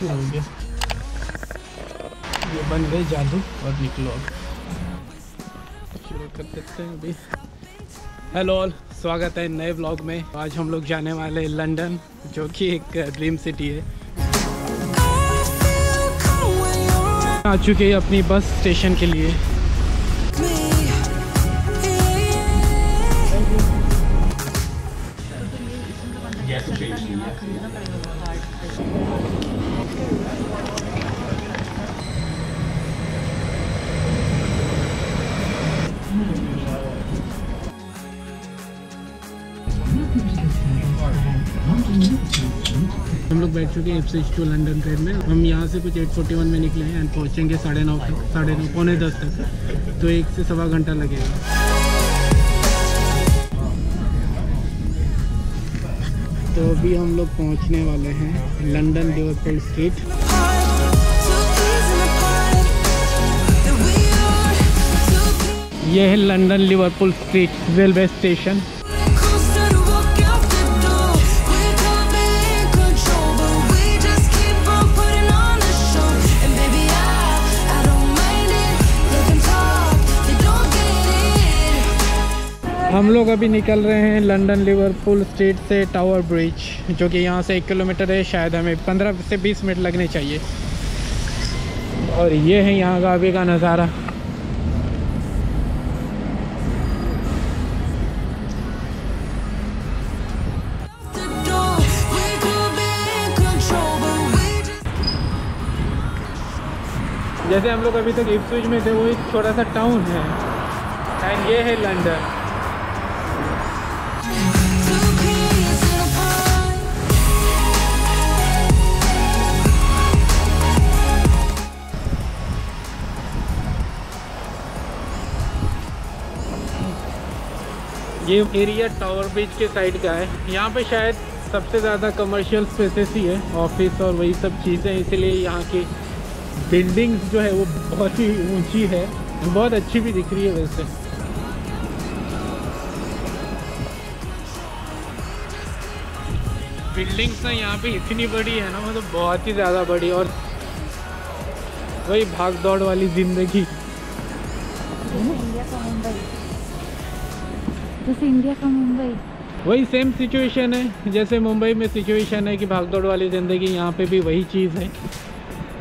अच्छी होगी। ये बन गई जादू और निकलो शुरू कर देते हैं अभी। हेलो ऑल, स्वागत है नए ब्लॉग में। आज हम लोग जाने वाले लंदन, जो कि एक ड्रीम सिटी है। आ चुके हैं अपनी बस स्टेशन के लिए। हम लोग बैठ चुके हैं इप्सविच टू लंदन ट्रेन में। हम यहाँ से कुछ 8:41 में निकले हैं एंड पहुँचेंगे साढ़े नौ पौने 10 तक, तो 1 से सवा घंटा लगेगा। तो अभी हम लोग पहुँचने वाले हैं लंदन लिवरपूल स्ट्रीट। यह है London Liverpool Street railway station. हम लोग अभी निकल रहे हैं लंदन लिवरपूल स्ट्रीट से टावर ब्रिज, जो कि यहाँ से 1 किलोमीटर है। शायद हमें 15 से 20 मिनट लगने चाहिए। और ये है यहाँ का अभी का नज़ारा। जैसे हम लोग अभी तक इप्सविच में थे, वो एक छोटा सा टाउन है एंड ये है लंदन। ये एरिया टावर ब्रिज के साइड का है। यहाँ पे शायद सबसे ज़्यादा कमर्शियल स्पेसेस ही है, ऑफिस और वही सब चीज़ें, इसलिए यहाँ की बिल्डिंग्स जो है वो बहुत ही ऊंची है, बहुत अच्छी भी दिख रही है वैसे। बिल्डिंग्स ना यहाँ पे इतनी बड़ी है ना, मतलब बहुत ही ज़्यादा बड़ी, और वही भाग दौड़ वाली ज़िंदगी। जैसे इंडिया का मुंबई, वही सेम सिचुएशन है। जैसे मुंबई में सिचुएशन है कि भाग दौड़ वाली ज़िंदगी, यहाँ पे भी वही चीज़ है।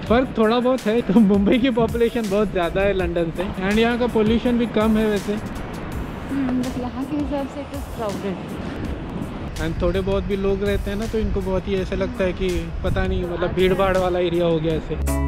फ़र्क थोड़ा बहुत है। तो मुंबई की पॉपुलेशन बहुत ज़्यादा है लंदन से, एंड यहाँ का पोल्यूशन भी कम है वैसे। बस यहाँ के हिसाब से इट इज़ क्राउडेड एंड थोड़े बहुत भी लोग रहते हैं ना, तो इनको बहुत ही ऐसा लगता है कि पता नहीं, मतलब भीड़ भाड़ वाला एरिया हो गया ऐसे।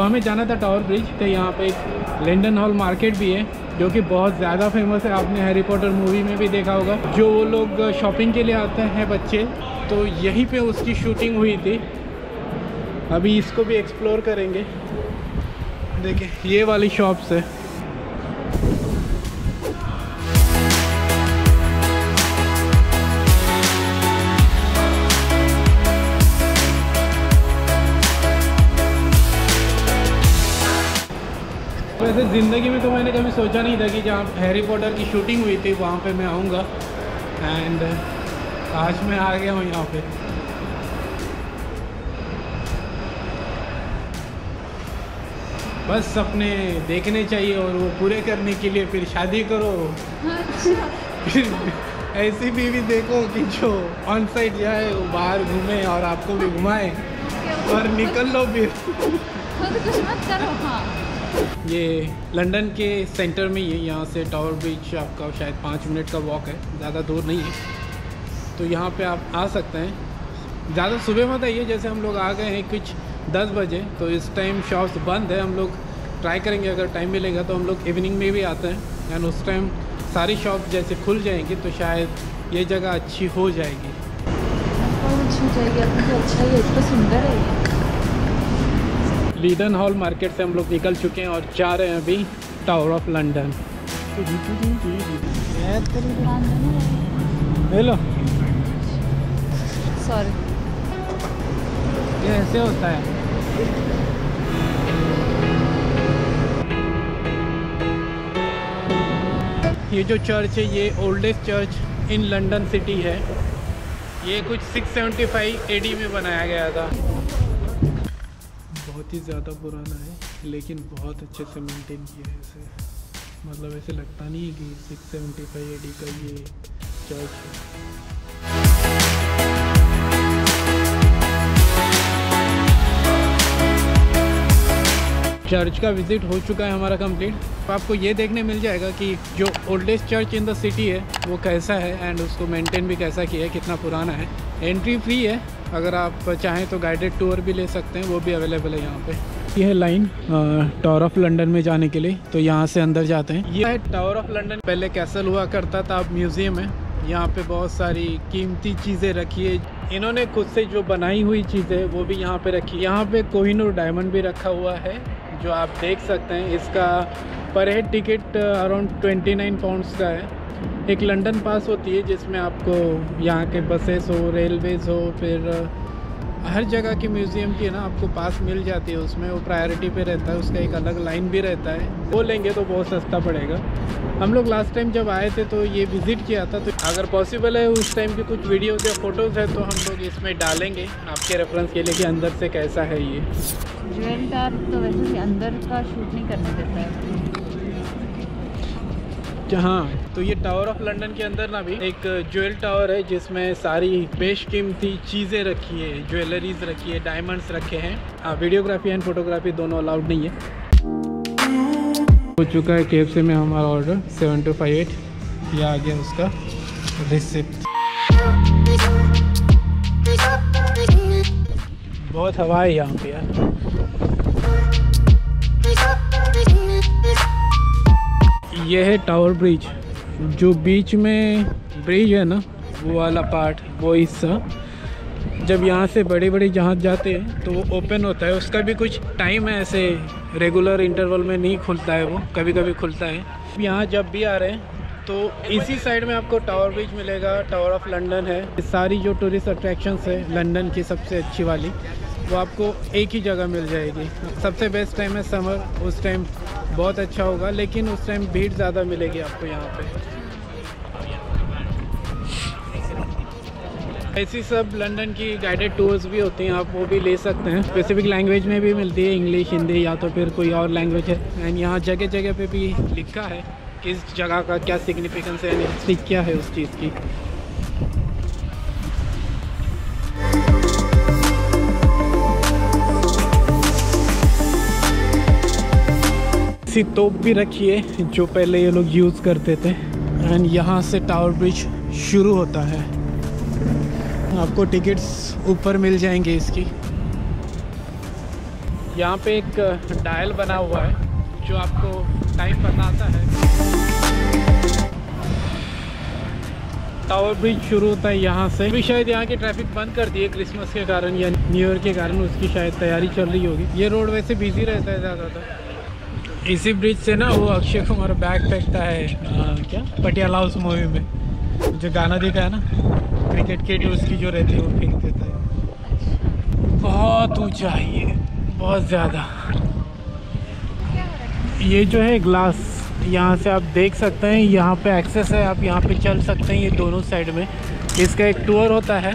हमें जाना था टावर ब्रिज, तो यहाँ पे एक लीडेनहॉल मार्केट भी है, जो कि बहुत ज़्यादा फेमस है। आपने हैरी पॉटर मूवी में भी देखा होगा, जो वो लोग शॉपिंग के लिए आते हैं बच्चे, तो यहीं पे उसकी शूटिंग हुई थी। अभी इसको भी एक्सप्लोर करेंगे। देखिए ये वाली शॉप्स है। वैसे ज़िंदगी में तो मैंने कभी सोचा नहीं था कि जहाँ हैरी पॉटर की शूटिंग हुई थी वहाँ पे मैं आऊँगा, एंड आज मैं आ गया हूँ यहाँ पे। बस सपने देखने चाहिए और वो पूरे करने के लिए फिर शादी करो, फिर ऐसी बीवी देखो कि जो ऑन साइड जाए, वो बाहर घूमे और आपको भी घुमाए, और निकल लो फिर कुछ मत करो। हाँ, ये लंदन के सेंटर में ही है। यहाँ से टावर ब्रिज आपका शायद 5 मिनट का वॉक है, ज़्यादा दूर नहीं है, तो यहाँ पे आप आ सकते हैं। ज़्यादा सुबह मत आइए, जैसे हम लोग आ गए हैं कुछ 10 बजे, तो इस टाइम शॉप्स बंद है। हम लोग ट्राई करेंगे, अगर टाइम मिलेगा तो हम लोग इवनिंग में भी आते हैं, एंड उस टाइम सारी शॉप जैसे खुल जाएंगी, तो शायद ये जगह अच्छी हो जाएगी। अच्छा ही है, सुंदर है। लीडेनहॉल मार्केट से हम लोग निकल चुके हैं और जा रहे हैं अभी tower of London. Hello, sorry, ये ऐसे होता है। ये जो चर्च है ये oldest church in London city है। ये कुछ 675 एडी में बनाया गया था। बहुत ही ज़्यादा पुराना है लेकिन बहुत अच्छे से मेंटेन किया है इसे, मतलब ऐसे लगता नहीं है कि 675 एडी का ये चर्च है। चर्च का विज़िट हो चुका है हमारा कंप्लीट। तो आपको ये देखने मिल जाएगा कि जो oldest church in the city है वो कैसा है एंड उसको मेंटेन भी कैसा किया है, कितना पुराना है। एंट्री फ्री है, अगर आप चाहें तो गाइडेड टूर भी ले सकते हैं, वो भी अवेलेबल है यहाँ पे। ये है लाइन टावर ऑफ लंदन में जाने के लिए, तो यहाँ से अंदर जाते हैं। ये है टावर ऑफ लंदन, पहले कैसल हुआ करता था, अब म्यूज़ियम है। यहाँ पे बहुत सारी कीमती चीज़ें रखी है, इन्होंने खुद से जो बनाई हुई चीज़ें वो भी यहाँ पे रखी। यहाँ पे कोहिनूर डायमंड भी रखा हुआ है जो आप देख सकते हैं। इसका per head ticket around 29 pounds का है। एक लंदन पास होती है जिसमें आपको यहाँ के बसेस हो, रेलवेज़ हो, फिर हर जगह की म्यूज़ियम की है ना आपको पास मिल जाती है, उसमें वो प्रायोरिटी पे रहता है। उसका एक अलग लाइन भी रहता है, वो लेंगे तो बहुत सस्ता पड़ेगा। हम लोग लास्ट टाइम जब आए थे तो ये विज़िट किया था, तो अगर पॉसिबल है उस टाइम की कुछ वीडियोज़ या फ़ोटोज़ है तो हम लोग इसमें डालेंगे आपके रेफरेंस के लिए कि अंदर से कैसा है ये। ज्वेल टावर तो वैसे अंदर का शूट नहीं करने देता है। हाँ, तो ये टावर ऑफ लंदन के अंदर ना भी एक ज्वेल टावर है जिसमें सारी बेशकीमती चीज़ें रखी है, ज्वेलरीज रखी है, डायमंड्स रखे हैं। हाँ, वीडियोग्राफी एंड फोटोग्राफी दोनों अलाउड नहीं है। हो चुका है KFC में हमारा ऑर्डर 7258। ये आ गया उसका रिसिप्ट। बहुत हवा है यहाँ पे यार। ये है टावर ब्रिज, जो बीच में ब्रिज है ना वो वाला पार्ट, वो हिस्सा। जब यहाँ से बड़े बड़े जहाज़ जाते हैं तो वो ओपन होता है, उसका भी कुछ टाइम है, ऐसे रेगुलर इंटरवल में नहीं खुलता है, वो कभी कभी खुलता है। यहाँ जब भी आ रहे हैं तो इसी साइड में आपको टावर ब्रिज मिलेगा, टावर ऑफ लंदन है। सारी जो टूरिस्ट अट्रैक्शंस है लंदन की सबसे अच्छी वाली वो आपको एक ही जगह मिल जाएगी। सबसे बेस्ट टाइम है समर, उस टाइम बहुत अच्छा होगा, लेकिन उस टाइम भीड़ ज़्यादा मिलेगी आपको यहाँ पर। ऐसी सब लंदन की गाइडेड टूर्स भी होती हैं, आप वो भी ले सकते हैं। स्पेसिफिक लैंग्वेज में भी मिलती है, इंग्लिश, हिंदी या तो फिर कोई और लैंग्वेज है। एंड यहाँ जगह जगह पे भी लिखा है किस जगह का क्या सिग्निफिकेंस है, यानी क्या है उस चीज़ की। इसी तोप भी रखी है जो पहले ये लोग यूज़ करते थे। एंड यहाँ से टावर ब्रिज शुरू होता है, आपको टिकट्स ऊपर मिल जाएंगे इसकी। यहाँ पे एक डायल बना हुआ है जो आपको टाइम बताता है। टावर ब्रिज शुरू होता है यहाँ से। भी शायद यहाँ की ट्रैफिक बंद कर दी है क्रिसमस के कारण या न्यू ईयर के कारण, उसकी शायद तैयारी चल रही होगी। ये रोड वैसे बिजी रहता है ज़्यादातर। इसी ब्रिज से ना वो अक्षय कुमार बैग फेंकता है, क्या पटियाला हाउस मूवी में जो गाना दिखा है ना, क्रिकेट के जो उसकी जो रहती है वो फेंक देता है। बहुत ऊंचा है ये, बहुत ज़्यादा। ये जो है ग्लास, यहाँ से आप देख सकते हैं, यहाँ पे एक्सेस है, आप यहाँ पे चल सकते हैं ये दोनों साइड में। इसका एक टूर होता है,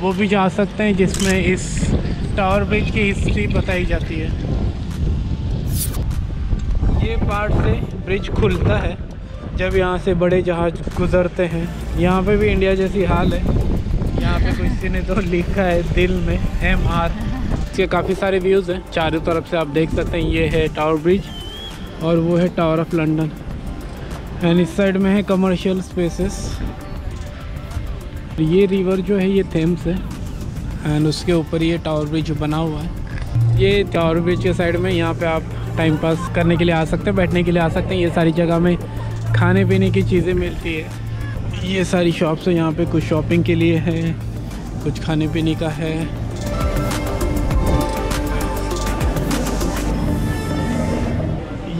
वो भी जा सकते हैं, जिसमें इस टावर ब्रिज की हिस्ट्री बताई जाती है। ये पार्ट से ब्रिज खुलता है जब यहाँ से बड़े जहाज गुजरते हैं। यहाँ पे भी इंडिया जैसी हाल है, यहाँ पे किसी ने तो लिखा है दिल में MR। इसके काफ़ी सारे व्यूज़ हैं, चारों तरफ से आप देख सकते हैं। ये है टावर ब्रिज और वो है टावर ऑफ लंदन। एंड इस साइड में है कमर्शियल स्पेसेस। ये रिवर जो है ये थेम्स है एंड उसके ऊपर ये टावर ब्रिज बना हुआ है। ये टावर ब्रिज के साइड में यहाँ पर आप टाइम पास करने के लिए आ सकते हैं, बैठने के लिए आ सकते हैं। ये सारी जगह में खाने पीने की चीज़ें मिलती है। ये सारी शॉप्स हैं यहाँ पे, कुछ शॉपिंग के लिए है, कुछ खाने पीने का है।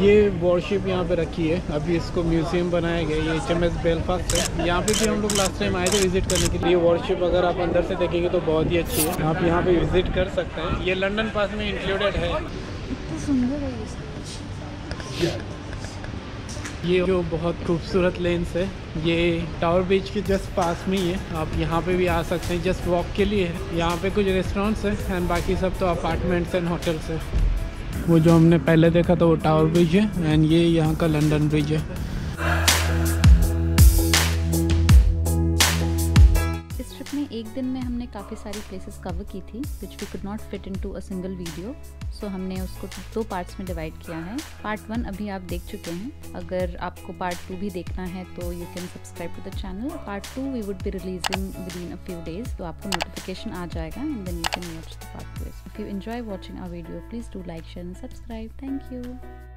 ये वॉरशिप यहाँ पे रखी है, अभी इसको म्यूज़ियम बनाया गया। ये HMS बेलफास्ट है, यहाँ पे भी हम लोग लास्ट टाइम आए थे विज़िट करने के लिए। वॉरशिप अगर आप अंदर से देखेंगे तो बहुत ही अच्छी है, आप यहाँ पे विज़िट कर सकते हैं। ये लंदन पास में इंक्लूडेड है। ये जो बहुत खूबसूरत लेन्स है, ये टावर ब्रिज के जस्ट पास में ही है। आप यहाँ पे भी आ सकते हैं, जस्ट वॉक के लिए है। यहाँ पे कुछ रेस्टोरेंट्स हैं एंड बाकी सब तो अपार्टमेंट्स एंड होटल्स हैं। वो जो हमने पहले देखा था वो टावर ब्रिज है एंड ये यहाँ का लंदन ब्रिज है। एक दिन में हमने काफ़ी सारी प्लेसेस कवर की थी which we could not fit into a single video, so हमने उसको दो पार्ट्स में डिवाइड किया है। पार्ट 1 अभी आप देख चुके हैं, अगर आपको पार्ट 2 भी देखना है तो you can subscribe to the channel. Part 2 we would be releasing within a few days, तो आपको नोटिफिकेशन आ जाएगा and then you can watch the part 2। If you enjoy watching our video please do like share and subscribe. Thank you.